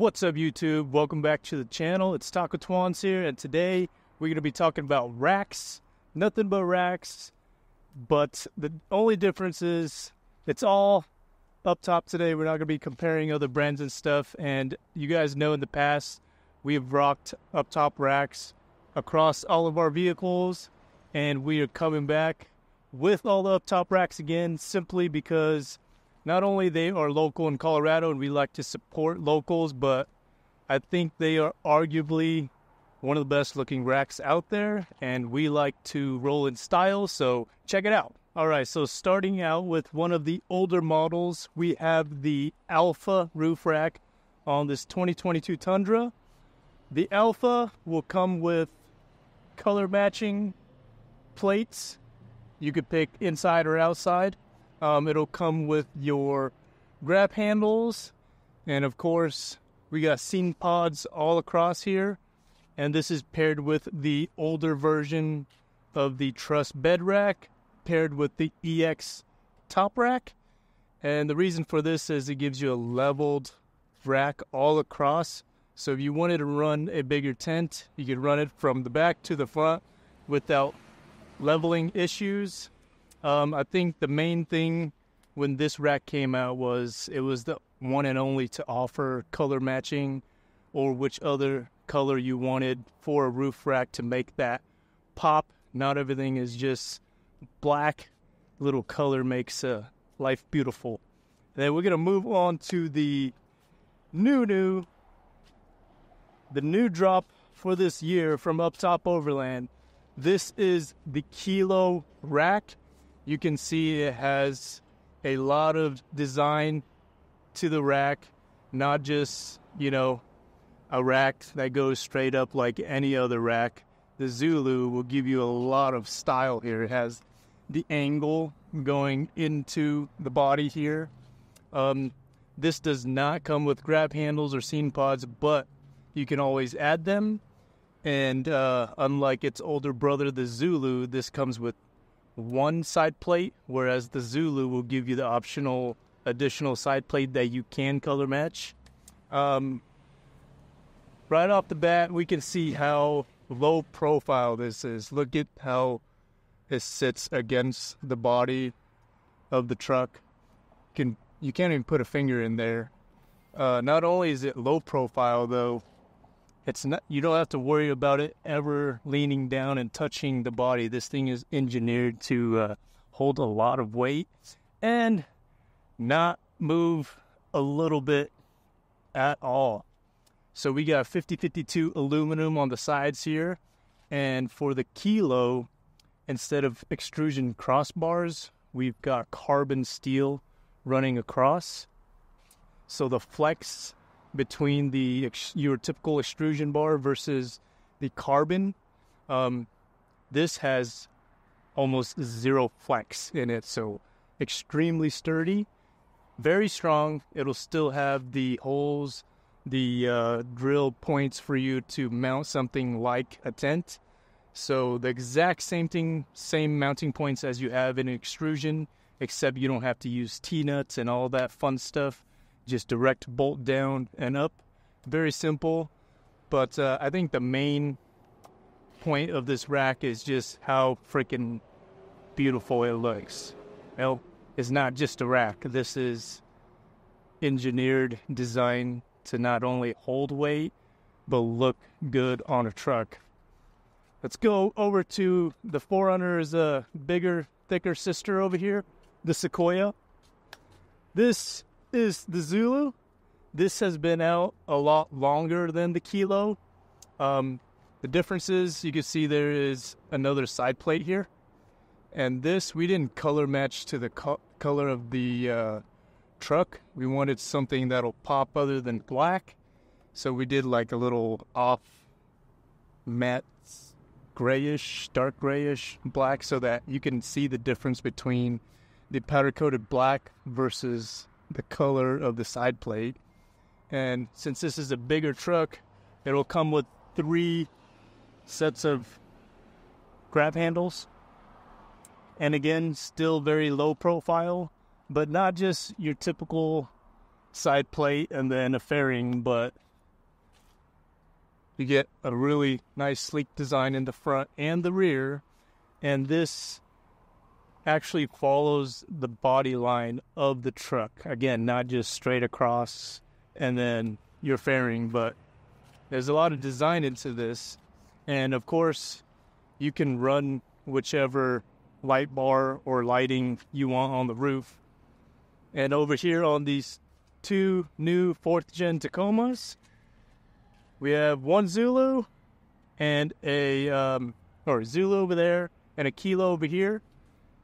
What's up, YouTube? Welcome back to the channel. It's Taco Twans here, and today we're going to be talking about racks. Nothing but racks, but the only difference is it's all up top today. We're not going to be comparing other brands and stuff, and you guys know in the past we've rocked up top racks across all of our vehicles, and we are coming back with all the up top racks again simply because not only they are local in Colorado and we like to support locals, but I think they are arguably one of the best looking racks out there, and we like to roll in style, so check it out. All right, so starting out with one of the older models, we have the Alpha roof rack on this 2022 Tundra. The Alpha will come with color matching plates. You could pick inside or outside. It'll come with your grab handles, and of course we got seam pods all across here, and this is paired with the older version of the truss bed rack paired with the EX top rack. And the reason for this is it gives you a leveled rack all across, so if you wanted to run a bigger tent, you could run it from the back to the front without leveling issues. I think the main thing when this rack came out was it was the one and only to offer color matching, or which other color you wanted for a roof rack to make that pop. Not everything is just black. A little color makes life beautiful. And then we're going to move on to the new drop for this year from upTOP Overland. This is the Kilo Rack. You can see it has a lot of design to the rack, not just, you know, a rack that goes straight up like any other rack. The Zulu will give you a lot of style here. It has the angle going into the body here. This does not come with grab handles or seam pods, but you can always add them. And unlike its older brother, the Zulu, this comes with one side plate, whereas the Zulu will give you the optional additional side plate that you can color match. Right off the bat, we can see how low profile this is. Look at how it sits against the body of the truck. You can't even put a finger in there. Not only is it low profile though, you don't have to worry about it ever leaning down and touching the body. This thing is engineered to hold a lot of weight and not move a little bit at all. So we got 50/52 aluminum on the sides here, and for the Kilo, instead of extrusion crossbars, we've got carbon steel running across. So the flex between your typical extrusion bar versus the carbon, this has almost zero flex in it, so extremely sturdy, very strong. It'll still have the holes, the drill points for you to mount something like a tent, so the exact same thing, same mounting points as you have in extrusion, except you don't have to use T-nuts and all that fun stuff. Just direct bolt down and up. Very simple, but I think the main point of this rack is just how freaking beautiful it looks. Well, it's not just a rack. This is engineered, designed to not only hold weight, but look good on a truck. Let's go over to the 4Runner's bigger, thicker sister over here, the Sequoia. This is the Zulu. This has been out a lot longer than the Kilo. The difference is you can see there is another side plate here, and this we didn't color match to the color of the truck. We wanted something that'll pop other than black, so we did like a little off matte grayish, dark grayish black, so that you can see the difference between the powder coated black versus the color of the side plate. And since this is a bigger truck, it'll come with 3 sets of grab handles, and again, still very low profile, but not just your typical side plate and then a fairing, but You get a really nice sleek design in the front and the rear, and this actually follows the body line of the truck. Again, not just straight across and then you're fairing, but there's a lot of design into this. And of course, you can run whichever light bar or lighting you want on the roof. And over here on these two new 4th gen Tacomas, we have one Zulu and a Zulu over there and a Kilo over here.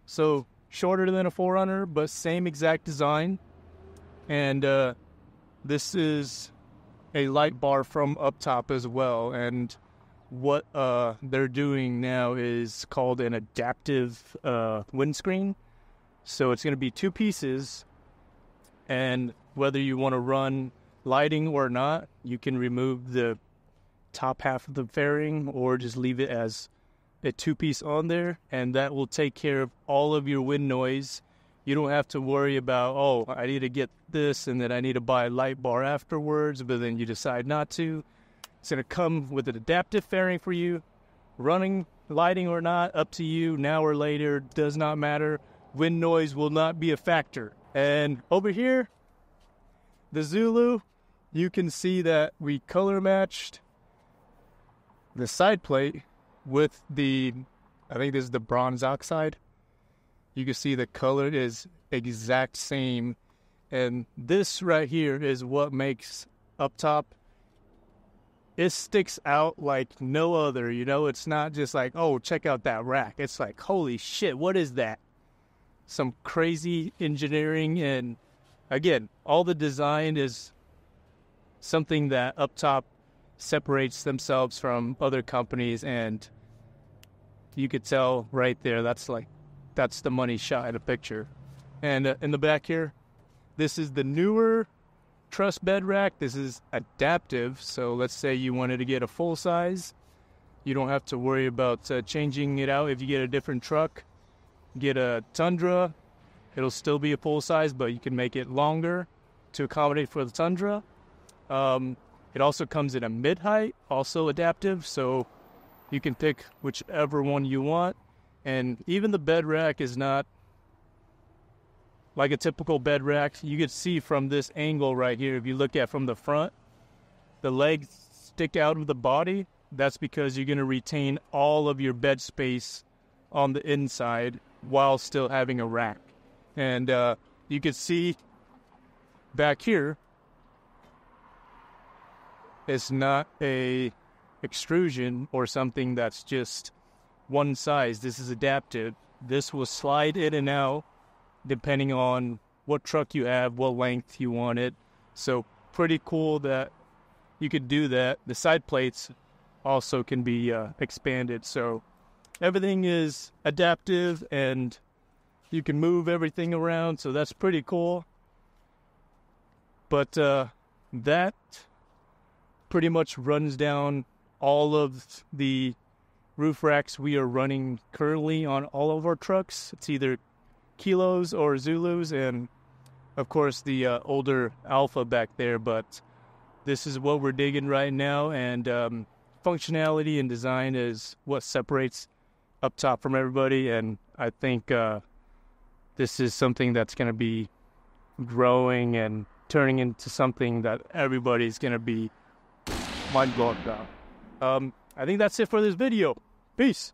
So shorter than a 4Runner, but same exact design. And this is a light bar from upTOP as well. And what they're doing now is called an adaptive windscreen. So it's going to be two pieces. And whether you want to run lighting or not, you can remove the top half of the fairing or just leave it as a two-piece on there, and that will take care of all of your wind noise. You don't have to worry about, oh, I need to get this and then I need to buy a light bar afterwards, but then you decide not to. It's going to come with an adaptive fairing for you. Running lighting or not, up to you, now or later, does not matter. Wind noise will not be a factor. And over here, the Zulu, you can see that we color matched the side plate with the, I think this is the bronze oxide. You can see the color is exact same. And this right here is what makes upTOP. It sticks out like no other, you know? It's not just like, oh, check out that rack. It's like, holy shit, what is that? Some crazy engineering. And again, all the design is something that upTOP separates themselves from other companies, and you could tell right there, that's the money shot in a picture. And in the back here, this is the newer truss bed rack. This is adaptive, so let's say you wanted to get a full size. You don't have to worry about changing it out if you get a different truck. Get a Tundra, it'll still be a full size, but you can make it longer to accommodate for the Tundra. It also comes in a mid-height, also adaptive, so you can pick whichever one you want. And even the bed rack is not like a typical bed rack. You can see from this angle right here, if you look at from the front, the legs stick out of the body. That's because you're going to retain all of your bed space on the inside while still having a rack. And you can see back here, it's not a extrusion or something that's just one size. This is adapted. This will slide in and out depending on what truck you have, what length you want it. So pretty cool that you could do that. The side plates also can be expanded. So everything is adaptive and you can move everything around. So that's pretty cool. But that pretty much runs down all of the roof racks we are running currently on all of our trucks. It's either Kilos or Zulus, and of course the older Alpha back there, but this is what we're digging right now. And functionality and design is what separates upTOP from everybody, and I think this is something that's going to be growing and turning into something that everybody's going to be mind blown about. I think that's it for this video. Peace.